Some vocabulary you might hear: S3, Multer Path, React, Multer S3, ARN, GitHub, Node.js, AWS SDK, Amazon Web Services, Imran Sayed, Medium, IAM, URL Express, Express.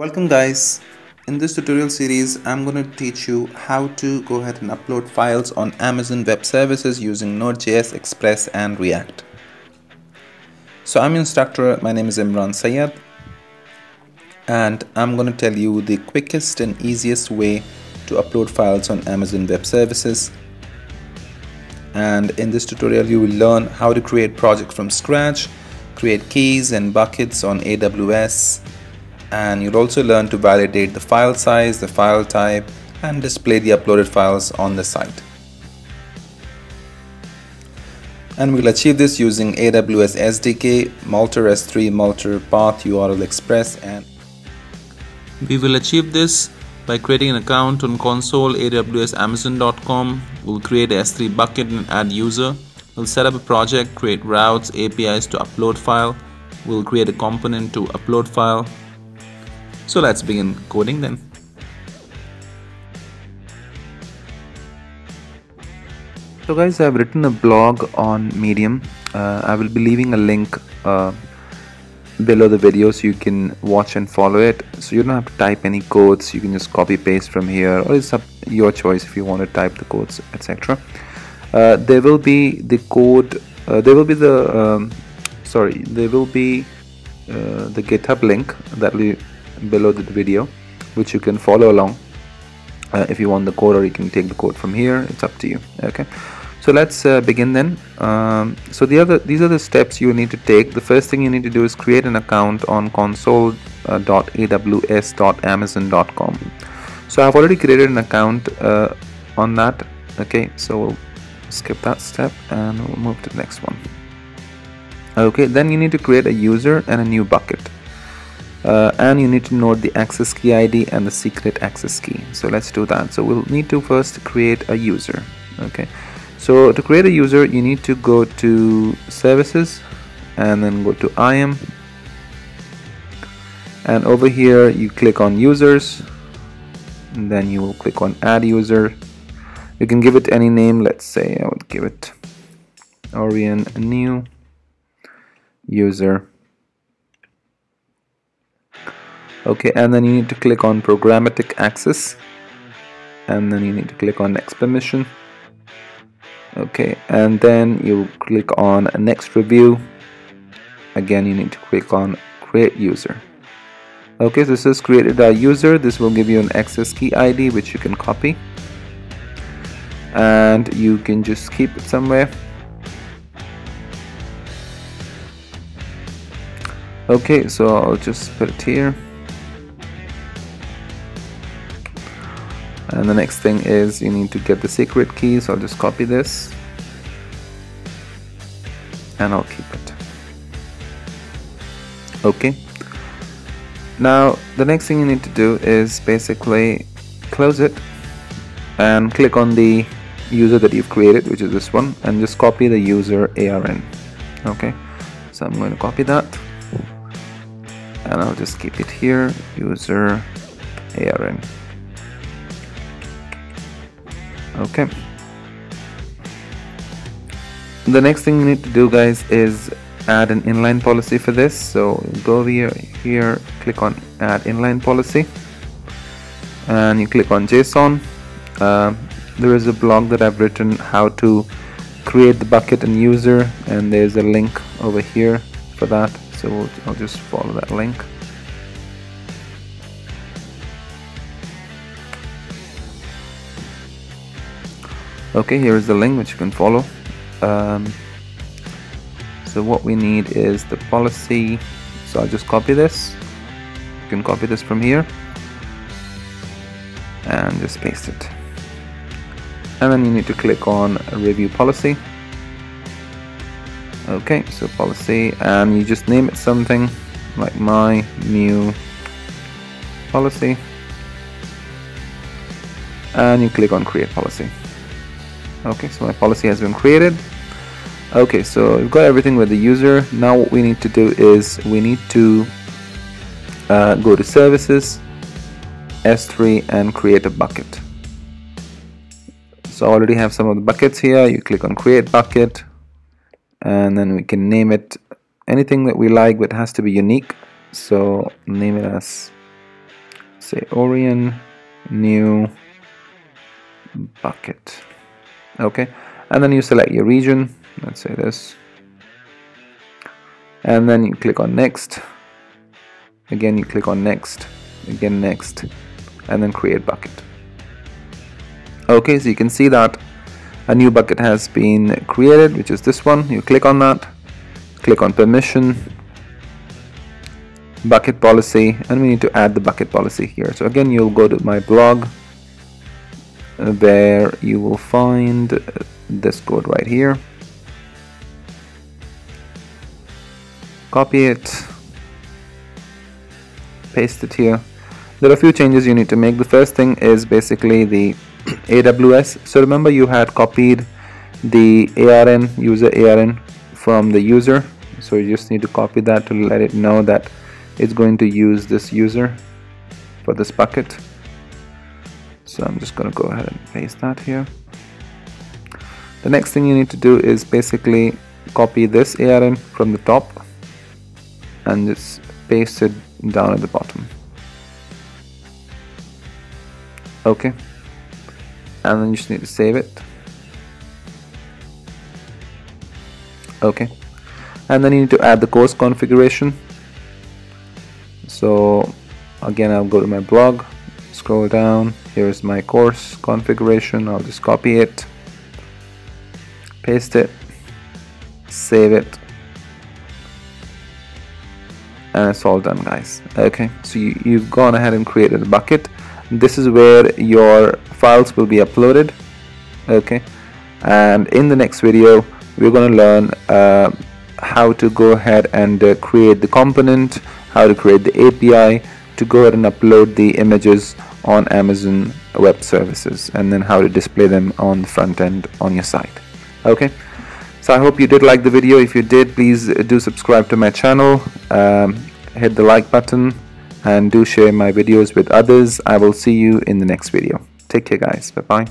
Welcome guys. In this tutorial series, I'm going to teach you how to go ahead and upload files on Amazon Web Services using Node.js, Express and React. So I'm your instructor, my name is Imran Sayed, and I'm going to tell you the quickest and easiest way to upload files on Amazon Web Services. And in this tutorial, you will learn how to create projects from scratch, create keys and buckets on AWS, and you'll also learn to validate the file size, the file type, and display the uploaded files on the site. And we'll achieve this using AWS SDK, Multer S3, Multer Path, URL Express, and we will achieve this by creating an account on console, AWS Amazon.com. We'll create a S3 bucket and add user. We'll set up a project, create routes, APIs to upload file. We'll create a component to upload file. So let's begin coding then. So guys, I've written a blog on Medium. I will be leaving a link below the video so you can watch and follow it. So you don't have to type any codes, you can just copy paste from here, or it's up your choice if you want to type the codes, etc. There will be the code, the GitHub link that will be below the video, which you can follow along if you want the code, or you can take the code from here, it's up to you. Okay, so let's begin then. So these are the steps you need to take. The first thing you need to do is create an account on console.aws.amazon.com. So I've already created an account on that. Okay, so we'll skip that step and we'll move to the next one. Okay, then you need to create a user and a new bucket, and you need to note the access key ID and the secret access key. So let's do that. So we'll need to first create a user. Okay, so to create a user, you need to go to services and then go to IAM, and over here you click on users, and then you will click on add user. You can give it any name. Let's say I would give it Orion new user. Okay, and then you need to click on programmatic access, and then you need to click on next permission. Okay, and then you click on next review. Again, you need to click on create user. Okay, so this is created our user. This will give you an access key ID which you can copy, and you can just keep it somewhere. Okay, so I'll just put it here. And the next thing is you need to get the secret key, so I'll just copy this and I'll keep it. Okay, now the next thing you need to do is basically close it and click on the user that you've created, which is this one, and just copy the user ARN. Okay, so I'm going to copy that, and I'll just keep it here, user ARN. Okay, the next thing you need to do guys is add an inline policy for this. So go here, click on add inline policy, and you click on JSON. There is a blog that I've written how to create the bucket and user, and there's a link over here for that. So I'll just follow that link. Okay, here is the link which you can follow. So what we need is the policy. So I'll just copy this. You can copy this from here and just paste it. And then you need to click on review policy. Okay, so policy, and you just name it something like my new policy, and you click on create policy. Okay, so my policy has been created. Okay, so we've got everything with the user. Now what we need to do is we need to go to services, S3, and create a bucket. So I already have some of the buckets here. You click on create bucket, and then we can name it anything that we like, but it has to be unique. So name it as say Orion new bucket. Okay, and then you select your region, let's say this, and then you click on next, again you click on next, again next, and then create bucket. Okay, so you can see that a new bucket has been created, which is this one. You click on that, click on permission, bucket policy, and we need to add the bucket policy here. So again, you'll go to my blog, where you will find this code right here. Copy it, paste it here. There are a few changes you need to make. The first thing is basically the AWS. So remember, you had copied the ARN, user ARN, from the user. So you just need to copy that to let it know that it's going to use this user for this bucket. So I'm just going to go ahead and paste that here. The next thing you need to do is basically copy this ARN from the top and just paste it down at the bottom. Okay, and then you just need to save it. Okay, and then you need to add the course configuration. So again, I'll go to my blog, scroll down, here's my course configuration. I'll just copy it, paste it, save it, and it's all done, guys. Okay, so you've gone ahead and created a bucket. This is where your files will be uploaded. Okay, and in the next video we're going to learn how to go ahead and create the component, how to create the API to go ahead and upload the images on Amazon Web Services, and then how to display them on the front end on your site. Okay, so I hope you did like the video. If you did, please do subscribe to my channel, hit the like button, and do share my videos with others. I will see you in the next video. Take care, guys. Bye bye.